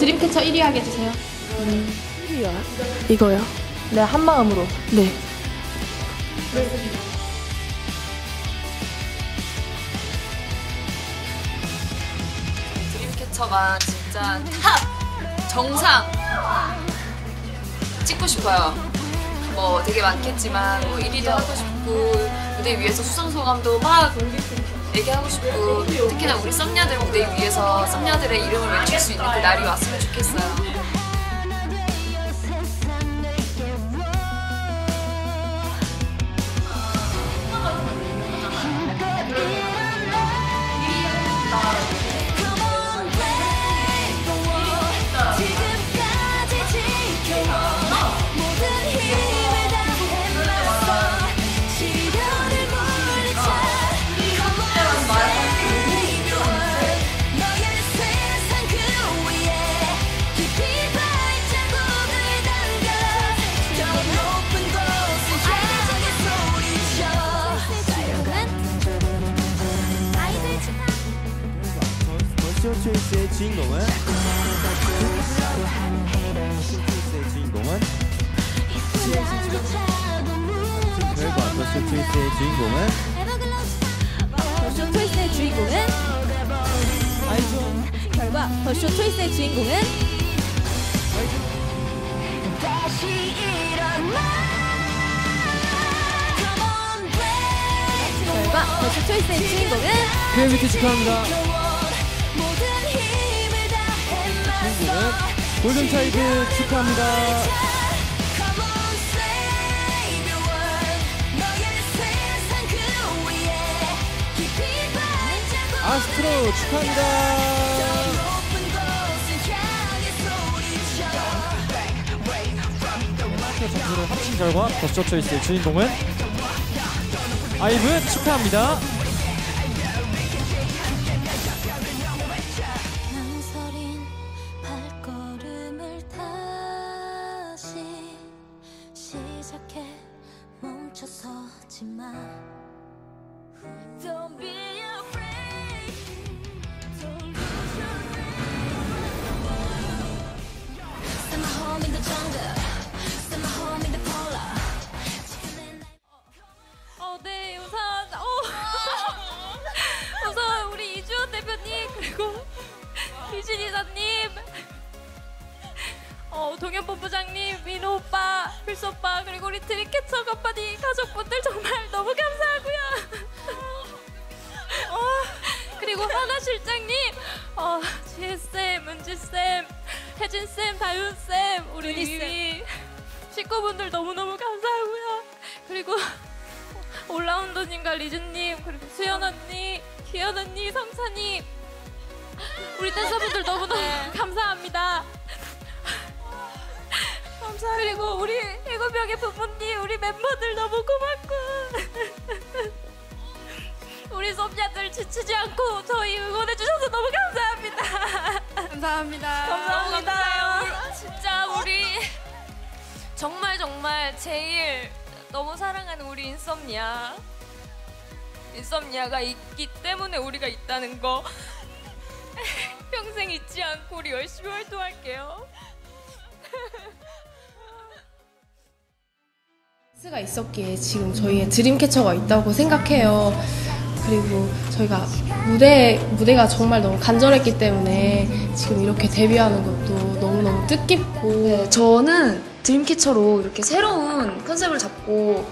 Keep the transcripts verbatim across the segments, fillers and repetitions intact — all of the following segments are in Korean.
드림캐쳐 일 위 하게 해주세요. 음. 일 위요? 이거요? 네, 한마음으로. 네. 네. 드림캐쳐가 진짜 탑! 정상! 찍고 싶어요. 뭐 되게 많겠지만 뭐 일 위도 하고 싶고 무대 위에서 수상 소감도 막 얘기하고 싶고 특히나 우리 썸녀들 무대 위에서 썸녀들의 이름을 외칠 수 있는 그 날이 왔으면 좋겠어요. 쇼츠의 주인공은? 쇼츠의 주인공은? 결과 쇼츠의 주인공은? 쇼츠의 주인공은? 결과 쇼츠의 주인공은? 다시 일어나 결과 쇼츠의 주인공은? 데이비드 축하합니다. 골든차이드 축하합니다. 아스트로 축하합니다. 점수를 합친 결과 버스터 초이스의 주인공은 아이브 축하합니다. 이사님, 어, 동현본부장님, 민호 오빠, 필수 오빠, 그리고 우리 드림캐쳐 건바디 가족분들 정말 너무 감사하고요. 어, 그리고 하나 실장님, 어, 지혜쌤, 은지쌤, 혜진쌤, 다윤쌤, 우리 위위 식구분들 너무너무 감사하고요. 그리고 올라운더님과 리즈님, 그리고 수연 언니, 기현 언니, 성찬이 우리 댄서분들 너무너무 네. 감사합니다. 감사합니다. 그리고 우리 일곱 명의 부모님, 우리 멤버들 너무 고맙고 우리 썸녀들 지치지 않고 저희 응원해주셔서 너무 감사합니다. 감사합니다. 감사합니다. 감사합니다. 진짜 우리 정말 정말 제일 너무 사랑하는 우리 인썸니아. 인썸니아가 있기 때문에 우리가 있다는 거 평생 잊지 않고 우리 열심히 활동할게요. 스가 있었기에 지금 저희의 드림캐쳐가 있다고 생각해요. 그리고 저희가 무대, 무대가 정말 너무 간절했기 때문에 지금 이렇게 데뷔하는 것도 너무너무 뜻깊고 네, 저는 드림캐쳐로 이렇게 새로운 컨셉을 잡고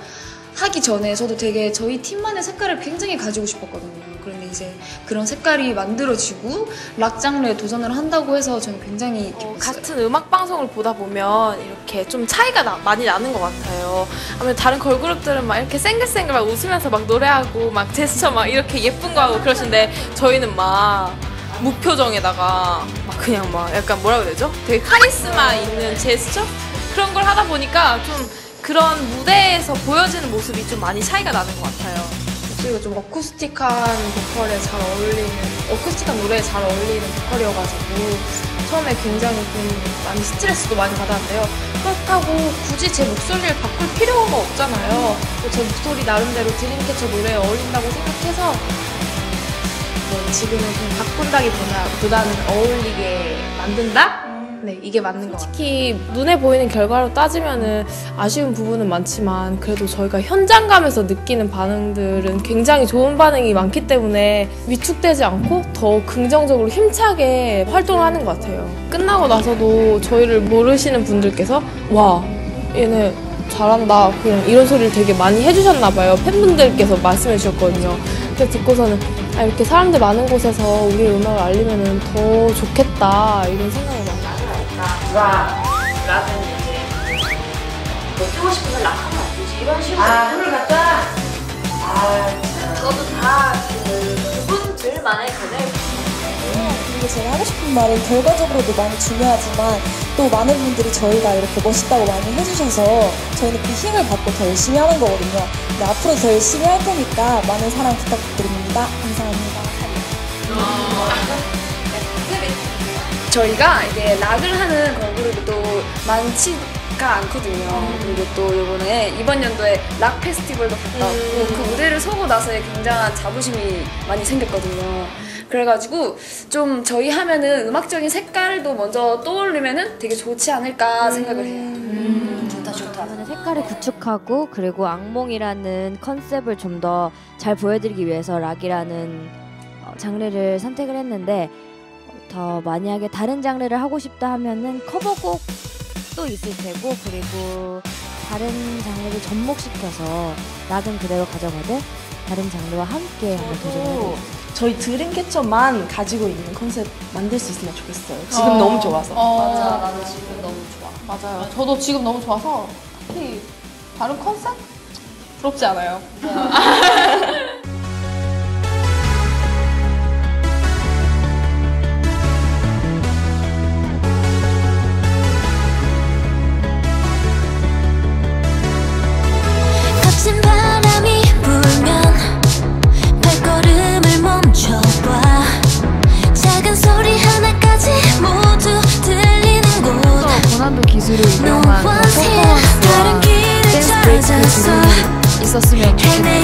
하기 전에 저도 되게 저희 팀만의 색깔을 굉장히 가지고 싶었거든요. 그런데 이제 그런 색깔이 만들어지고 락 장르에 도전을 한다고 해서 저는 굉장히 어, 같은 음악 방송을 보다 보면 이렇게 좀 차이가 나, 많이 나는 것 같아요. 아무래도 다른 걸그룹들은 막 이렇게 생글생글 막 웃으면서 막 노래하고 막 제스처 막 이렇게 예쁜 거 하고 그러시는데 저희는 막 무표정에다가 막 그냥 막 약간 뭐라고 해야 되죠? 되게 카리스마 있는 제스처? 그런 걸 하다 보니까 좀 그런 무대에서 보여지는 모습이 좀 많이 차이가 나는 것 같아요. 그리고 좀 어쿠스틱한 보컬에 잘 어울리는, 어쿠스틱한 노래에 잘 어울리는 보컬이어가지고 처음에 굉장히 좀 많이 스트레스도 많이 받았는데요. 그렇다고 굳이 제 목소리를 바꿀 필요가 없잖아요. 제 목소리 나름대로 드림캐쳐 노래에 어울린다고 생각해서 뭐 지금은 좀 바꾼다기보다는 어울리게 만든다? 네, 이게 맞는 것 같아요. 솔직히 눈에 보이는 결과로 따지면은 아쉬운 부분은 많지만 그래도 저희가 현장감에서 느끼는 반응들은 굉장히 좋은 반응이 많기 때문에 위축되지 않고 더 긍정적으로 힘차게 활동을 하는 것 같아요. 끝나고 나서도 저희를 모르시는 분들께서 와, 얘네 잘한다, 그냥 이런 소리를 되게 많이 해주셨나봐요. 팬분들께서 말씀해 주셨거든요. 그래서 듣고서는 아, 이렇게 사람들 많은 곳에서 우리 음악을 알리면 더 좋겠다 이런 생각이 많아요. 와, 락은 이제 뭐 뛰고 싶으면 락 하면 안 되지 이런 식으로. 아, 힘을 갖다. 아, 그것도 다 그분들만의 그대로. 그리고 제가 하고 싶은 말은 결과적으로도 많이 중요하지만 또 많은 분들이 저희가 이렇게 멋있다고 많이 해주셔서 저희는 그 힘을 받고 더 열심히 하는 거거든요. 근데 앞으로 더 열심히 할 테니까 많은 사랑 부탁드립니다. 감사합니다. 저희가 이게 락을 하는 걸그룹이 또 많지가 않거든요. 그리고 또 이번에 이번 연도에 락 페스티벌도 갔다 왔고 음. 그 무대를 서고 나서의 굉장한 자부심이 많이 생겼거든요. 그래가지고 좀 저희 하면은 음악적인 색깔도 먼저 떠올리면은 되게 좋지 않을까 생각을 해요. 음, 음, 좋다 좋다. 색깔을 구축하고 그리고 악몽이라는 컨셉을 좀 더 잘 보여드리기 위해서 락이라는 장르를 선택을 했는데 더 만약에 다른 장르를 하고 싶다 하면은 커버곡도 있을 테고 그리고 다른 장르를 접목시켜서 락은 그대로 가져가되 다른 장르와 함께 한번 도전하고 있습니다. 저희 드림캐쳐만 가지고 있는 컨셉 만들 수 있으면 좋겠어요. 지금 어, 너무 좋아서. 어, 맞아, 나도 지금 너무 좋아. 맞아요. 맞아. 저도 지금 너무 좋아서 딱히 다른 컨셉? 부럽지 않아요. 기술을 이용한 퍼포먼스와 댄스 브레이크 기술이 있었으면 좋겠어요.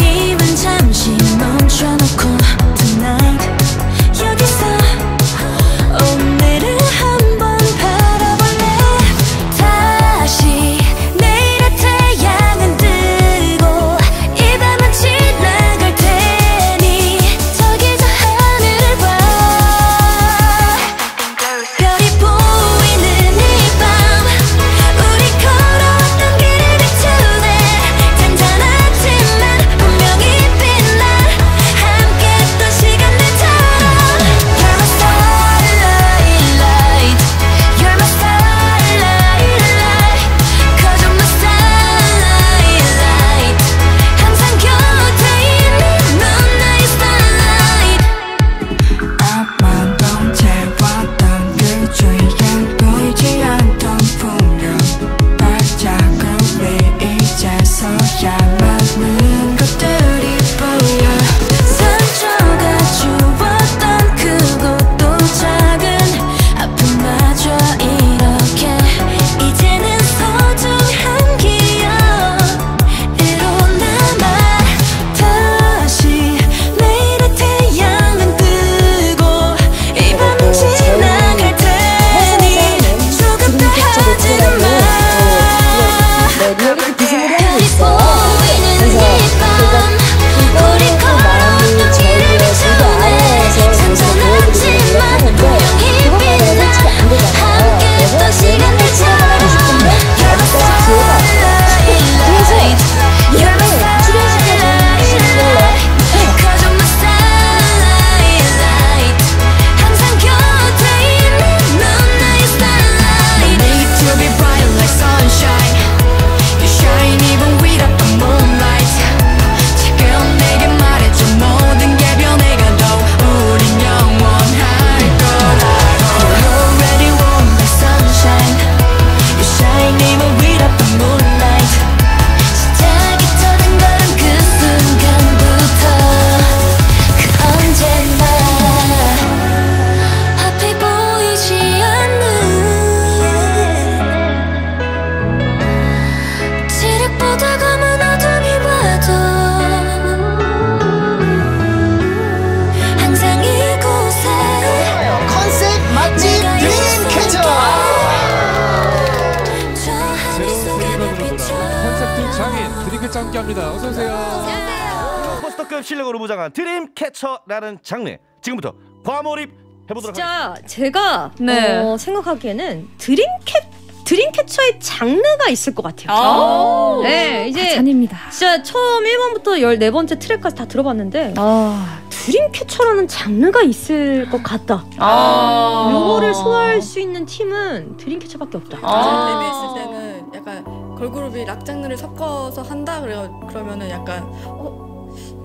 감사합니다. 어서 오세요. 안녕하세요. 포스터급 실력으로 무장한 드림캐쳐라는 장르, 지금부터 과몰입 해보도록 하겠습니다. 진짜 제가 네. 어, 생각하기에는 드림캐 드림캐쳐의 장르가 있을 것 같아요. 네, 이제 가찬입니다. 진짜 처음 일 번부터 열네 번째 트랙까지 다 들어봤는데 아. 드림캐쳐라는 장르가 있을 것 같다. 아. 요거를 소화할 수 있는 팀은 드림캐쳐밖에 없다. 아. 데뷔했을 때는 약간 걸그룹이 락 장르를 섞어서 한다 그래요. 그러면은 약간 어?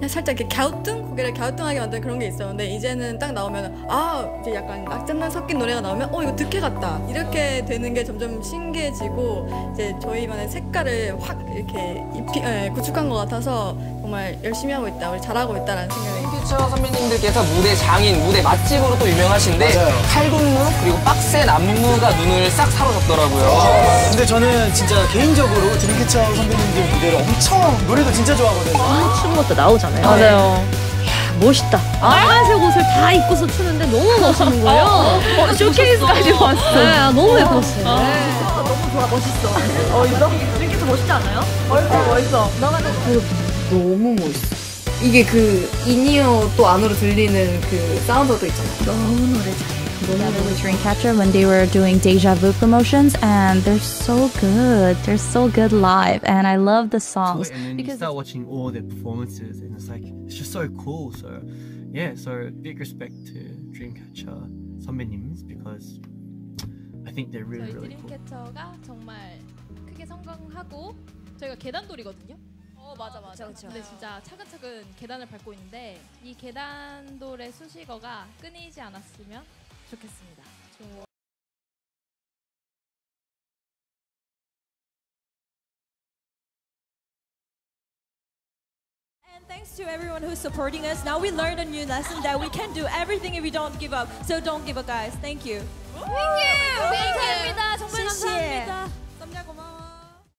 살짝 이렇게 갸우뚱? 고개를 갸우뚱하게 만드는 그런 게 있었는데, 이제는 딱 나오면 아! 이제 약간 악장난 섞인 노래가 나오면 어 이거 득해 같다! 이렇게 되는 게 점점 신기해지고 이제 저희만의 색깔을 확 이렇게 입히, 에, 구축한 것 같아서 정말 열심히 하고 있다, 우리 잘하고 있다라는 생각이 들어요. 드림캐쳐 선배님들께서 무대 장인, 무대 맛집으로 또 유명하신데 칼군무 그리고 빡센 안무가 눈을 싹 사로잡더라고요. 아, 근데 저는 진짜 개인적으로 드림캐쳐 선배님들 무대를 엄청, 노래도 진짜 좋아하거든요. 아, 추는 것도 나오잖아. 맞아요. 이야, 멋있다. 아? 빨간색 옷을 다 입고서 추는데 너무 멋있는 거예요. 어, 어, 쇼케이스까지 왔어. 네, 너무 예뻤어요. 어, 네. 아, 너무 좋아, 멋있어. 어, 이거? 드림캐쳐 멋있지 않아요? 멋있어, 멋있어. 나가는 너무 멋있어. 이게 그 인이어 또 안으로 들리는 그 사운드도 있잖아요. 너무 노래 잘해. With Dreamcatcher when they were doing Deja Vu promotions, and they're so good. They're so good live, and I love the songs. And then you start watching all their performances, and it's like it's just so cool. So yeah, so big respect to Dreamcatcher 선배님's because I think they're really really cool. 드림캐쳐가 정말 크게 성공하고 저희가 계단돌이거든요. 어 맞아 맞아. 그쵸, 그쵸. 근데 진짜 차근차근 계단을 밟고 있는데 이 계단돌의 수식어가 끊이지 않았으면 좋겠습니다. 저... And thanks to everyone who's supporting us. Now we learned a new lesson that we can do everything if we don't give up. So don't give up, guys. Thank you. Thank you. Thank you. 감사합니다. 정말 감사합니다.